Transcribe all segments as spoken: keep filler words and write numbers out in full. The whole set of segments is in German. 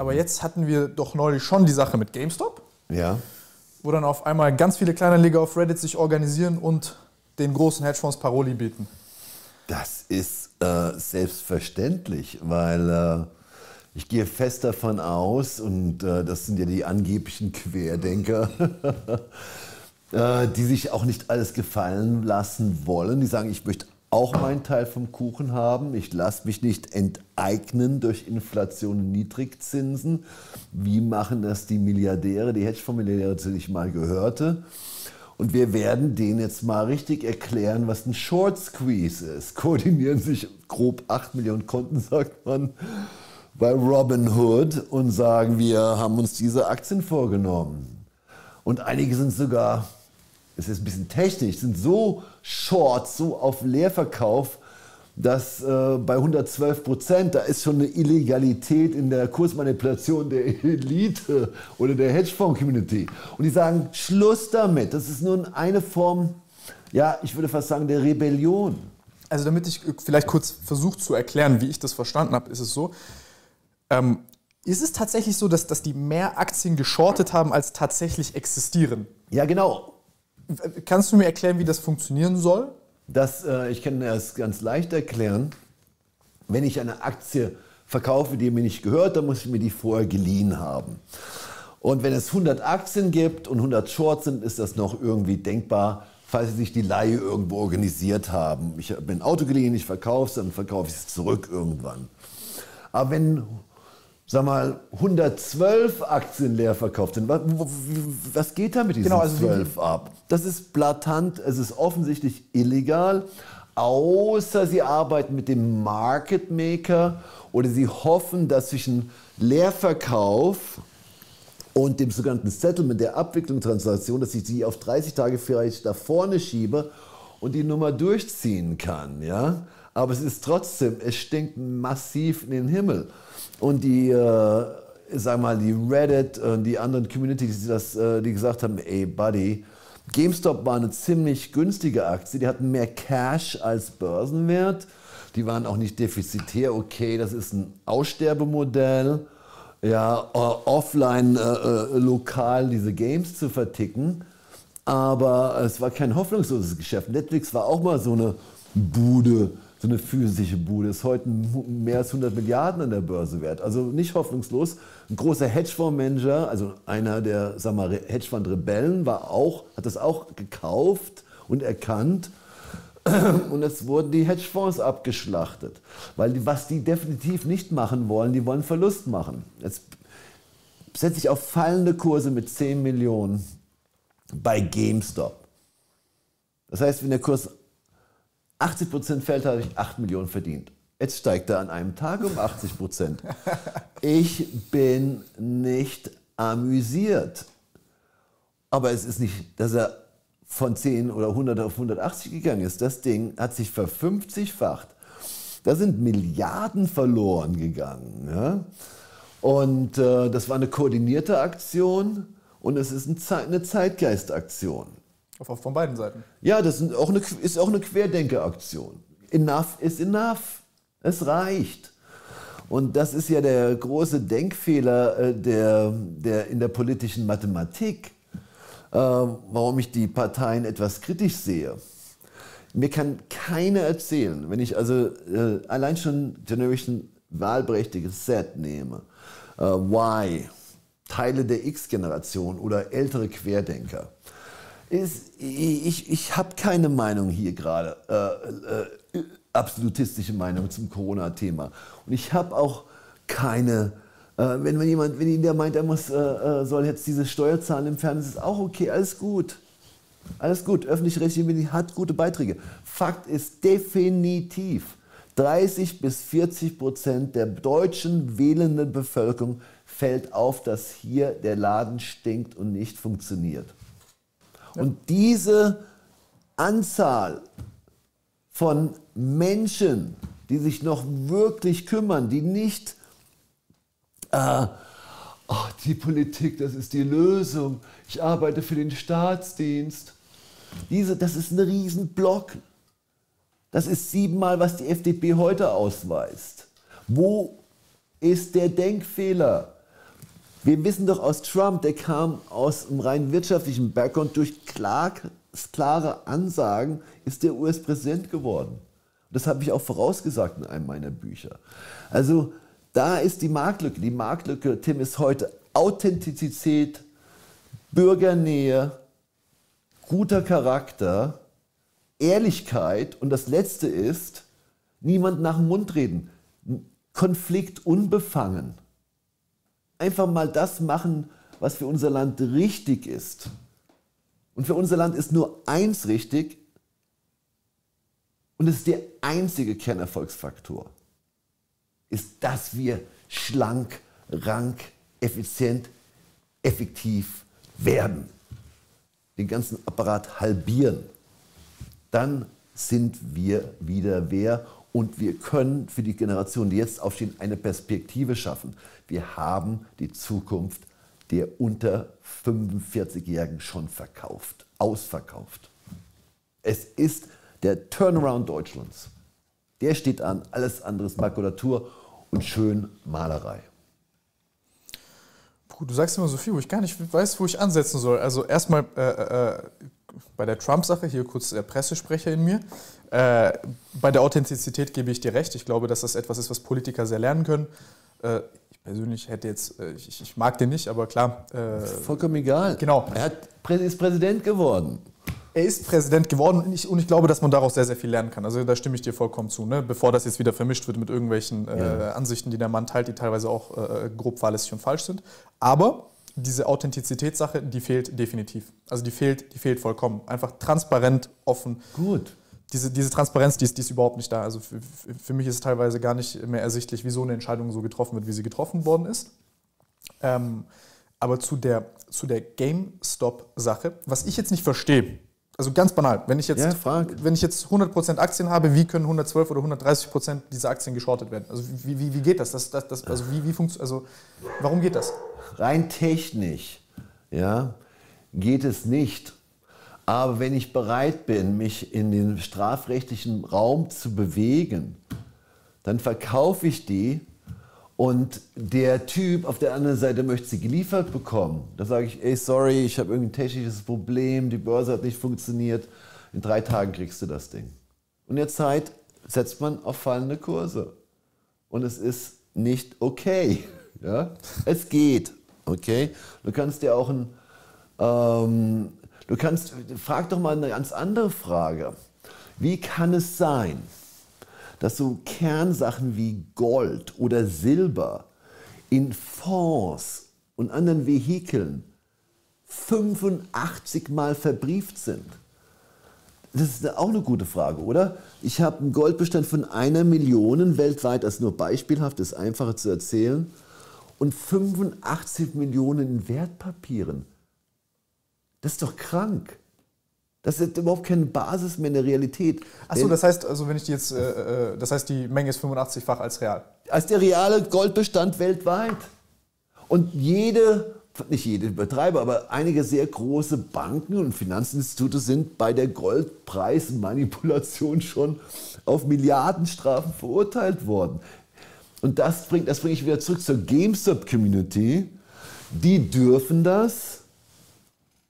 Aber jetzt hatten wir doch neulich schon die Sache mit GameStop. Ja. Wo dann auf einmal ganz viele Kleinanleger auf Reddit sich organisieren und den großen Hedgefonds Paroli bieten. Das ist äh, selbstverständlich, weil äh, ich gehe fest davon aus, und äh, das sind ja die angeblichen Querdenker, äh, die sich auch nicht alles gefallen lassen wollen. Die sagen, ich möchte auch meinen Teil vom Kuchen haben. Ich lasse mich nicht enteignen durch Inflation und Niedrigzinsen. Wie machen das die Milliardäre, die Hedgefonds-Milliardäre, zu denen ich mal gehörte? Und wir werden denen jetzt mal richtig erklären, was ein Short Squeeze ist. Koordinieren sich grob acht Millionen Konten, sagt man, bei Robinhood und sagen, wir haben uns diese Aktien vorgenommen. Und einige sind sogar, es ist ein bisschen technisch, sind so short, so auf Leerverkauf, dass äh, bei hundertzwölf Prozent, da ist schon eine Illegalität in der Kursmanipulation der Elite oder der Hedgefonds-Community. Und die sagen, Schluss damit, das ist nur eine Form, ja, ich würde fast sagen, der Rebellion. Also damit ich vielleicht kurz versuche zu erklären, wie ich das verstanden habe, ist es so, ähm, ist es tatsächlich so, dass, dass die mehr Aktien geschortet haben, als tatsächlich existieren? Ja, genau. Kannst du mir erklären, wie das funktionieren soll? Das, äh, ich kann das ganz leicht erklären. Wenn ich eine Aktie verkaufe, die mir nicht gehört, dann muss ich mir die vorher geliehen haben. Und wenn es hundert Aktien gibt und hundert Shorts sind, ist das noch irgendwie denkbar, falls sie sich die Leihe irgendwo organisiert haben. Ich habe mir ein Auto geliehen, ich verkaufe es, dann verkaufe ich es zurück irgendwann. Aber wenn, sag mal, hundertzwölf Aktien leer verkauft sind. Was, was geht da mit diesen genau, also zwölf ab? Das ist blatant, es ist offensichtlich illegal, außer sie arbeiten mit dem Market Maker oder sie hoffen, dass zwischen Leerverkauf und dem sogenannten Settlement, der Abwicklungstransaktion, dass ich sie auf dreißig Tage vielleicht da vorne schiebe und die Nummer durchziehen kann. Ja? Aber es ist trotzdem, es stinkt massiv in den Himmel. Und die, äh, sagen wir mal, die Reddit und die anderen Communities, die, das, äh, die gesagt haben, ey Buddy, GameStop war eine ziemlich günstige Aktie, die hatten mehr Cash als Börsenwert, die waren auch nicht defizitär, okay, das ist ein Aussterbemodell, ja, offline äh, lokal diese Games zu verticken, aber es war kein hoffnungsloses Geschäft. Netflix war auch mal so eine Bude, so eine physische Bude, ist heute mehr als hundert Milliarden an der Börse wert. Also nicht hoffnungslos. Ein großer Hedgefonds-Manager, also einer der Hedgefonds-Rebellen, war auch, hat das auch gekauft und erkannt. Und jetzt wurden die Hedgefonds abgeschlachtet. Weil was die definitiv nicht machen wollen, die wollen Verlust machen. Jetzt setze ich auf fallende Kurse mit zehn Millionen bei GameStop. Das heißt, wenn der Kurs achtzig Prozent fällt, habe ich acht Millionen verdient. Jetzt steigt er an einem Tag um achtzig Prozent. Ich bin nicht amüsiert. Aber es ist nicht, dass er von zehn oder hundert auf hundertachtzig gegangen ist. Das Ding hat sich verfünfzigfacht. Da sind Milliarden verloren gegangen. Ja? Und äh, das war eine koordinierte Aktion und es ist ein Ze- eine Zeitgeistaktion. Von beiden Seiten. Ja, das ist auch eine, ist auch eine Querdenkeraktion. Enough is enough. Es reicht. Und das ist ja der große Denkfehler der, der in der politischen Mathematik, äh, warum ich die Parteien etwas kritisch sehe. Mir kann keiner erzählen, wenn ich also äh, allein schon Generation wahlberechtigtes Z nehme, äh, Y, Teile der X-Generation oder ältere Querdenker, Ist, ich ich habe keine Meinung hier gerade, äh, äh, absolutistische Meinung zum Corona-Thema. Und ich habe auch keine, äh, wenn, wenn jemand, wenn jemand meint, er muss, äh, soll jetzt diese Steuer zahlen im Fernsehen, ist auch okay, alles gut. Alles gut, öffentlich-rechtliche Medien hat gute Beiträge. Fakt ist definitiv, dreißig bis vierzig Prozent der deutschen wählenden Bevölkerung fällt auf, dass hier der Laden stinkt und nicht funktioniert. Und diese Anzahl von Menschen, die sich noch wirklich kümmern, die nicht, äh, oh, die Politik, das ist die Lösung, ich arbeite für den Staatsdienst, diese, das ist ein Riesenblock. Das ist siebenmal, was die F D P heute ausweist. Wo ist der Denkfehler? Wir wissen doch aus Trump, der kam aus einem rein wirtschaftlichen Background, durch klar, klare Ansagen ist der U S-Präsident geworden. Das habe ich auch vorausgesagt in einem meiner Bücher. Also da ist die Marktlücke. Die Marktlücke, Tim, ist heute Authentizität, Bürgernähe, guter Charakter, Ehrlichkeit und das Letzte ist, niemand nach dem Mund reden. Konflikt unbefangen. Einfach mal das machen, was für unser Land richtig ist. Und für unser Land ist nur eins richtig und es ist der einzige Kernerfolgsfaktor, ist, dass wir schlank, rank, effizient, effektiv werden. Den ganzen Apparat halbieren. Dann sind wir wieder wer. Und wir können für die Generationen, die jetzt aufstehen, eine Perspektive schaffen. Wir haben die Zukunft der unter fünfundvierzigjährigen schon verkauft, ausverkauft. Es ist der Turnaround Deutschlands. Der steht an, alles andere ist Makulatur und schön Malerei. Puh, du sagst immer so viel, wo ich gar nicht weiß, wo ich ansetzen soll. Also erstmal äh, äh, bei der Trump-Sache, hier kurz der Pressesprecher in mir. Äh, bei der Authentizität gebe ich dir recht. Ich glaube, dass das etwas ist, was Politiker sehr lernen können. Äh, ich persönlich hätte jetzt, äh, ich, ich mag den nicht, aber klar. Äh, vollkommen egal. Genau. Er hat, ist Präsident geworden. Er ist Präsident geworden und ich, und ich glaube, dass man daraus sehr, sehr viel lernen kann. Also da stimme ich dir vollkommen zu, ne? Bevor das jetzt wieder vermischt wird mit irgendwelchen äh, ja. Ansichten, die der Mann teilt, die teilweise auch äh, grob fahrlässig und falsch sind. Aber diese Authentizitätssache, die fehlt definitiv. Also die fehlt, die fehlt vollkommen. Einfach transparent, offen. Gut. Diese, diese Transparenz, die ist, die ist überhaupt nicht da. Also für, für mich ist es teilweise gar nicht mehr ersichtlich, wie so eine Entscheidung so getroffen wird, wie sie getroffen worden ist. Ähm, aber zu der, zu der GameStop-Sache, was ich jetzt nicht verstehe, also ganz banal, wenn ich jetzt, ja, wenn ich jetzt hundert Prozent Aktien habe, wie können hundertzwölf oder hundertdreißig Prozent dieser Aktien geschortet werden? Also wie, wie, wie geht das? das, das, das also, wie, wie funktio- also warum geht das? Rein technisch, ja, geht es nicht. Aber wenn ich bereit bin, mich in den strafrechtlichen Raum zu bewegen, dann verkaufe ich die und der Typ auf der anderen Seite möchte sie geliefert bekommen. Da sage ich, ey, sorry, ich habe irgendein technisches Problem, die Börse hat nicht funktioniert. In drei Tagen kriegst du das Ding. Und in der Zeit setzt man auf fallende Kurse. Und es ist nicht okay. Ja? Es geht. Okay? Du kannst dir auch ein... Ähm, Du kannst, frag doch mal eine ganz andere Frage. Wie kann es sein, dass so Kernsachen wie Gold oder Silber in Fonds und anderen Vehikeln fünfundachtzig Mal verbrieft sind? Das ist auch eine gute Frage, oder? Ich habe einen Goldbestand von einer Million weltweit, das ist nur beispielhaft, das ist einfacher zu erzählen, und fünfundachtzig Millionen in Wertpapieren. Das ist doch krank. Das ist überhaupt keine Basis mehr in der Realität. Achso, das heißt, also wenn ich die jetzt, äh, das heißt, die Menge ist fünfundachtzig-fach als real. Als der reale Goldbestand weltweit. Und jede, nicht jede Betreiber, aber einige sehr große Banken und Finanzinstitute sind bei der Goldpreismanipulation schon auf Milliardenstrafen verurteilt worden. Und das bringt, das bringe ich wieder zurück zur GameStop-Community. Die dürfen das.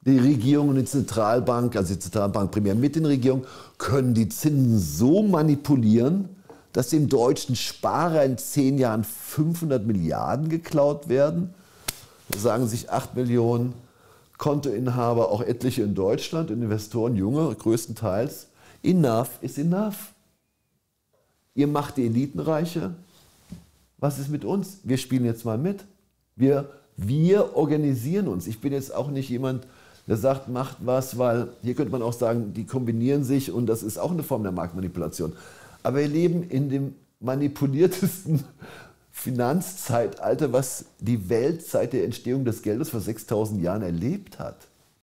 Die Regierung und die Zentralbank, also die Zentralbank primär mit den Regierungen, können die Zinsen so manipulieren, dass dem deutschen Sparer in zehn Jahren fünfhundert Milliarden geklaut werden. Da sagen sich acht Millionen Kontoinhaber, auch etliche in Deutschland, Investoren, Junge, größtenteils, enough is enough. Ihr macht die Eliten reicher. Was ist mit uns? Wir spielen jetzt mal mit. Wir, wir organisieren uns. Ich bin jetzt auch nicht jemand... Der sagt, macht was, weil hier könnte man auch sagen, die kombinieren sich und das ist auch eine Form der Marktmanipulation. Aber wir leben in dem manipuliertesten Finanzzeitalter, was die Weltzeit der Entstehung des Geldes vor sechstausend Jahren erlebt hat.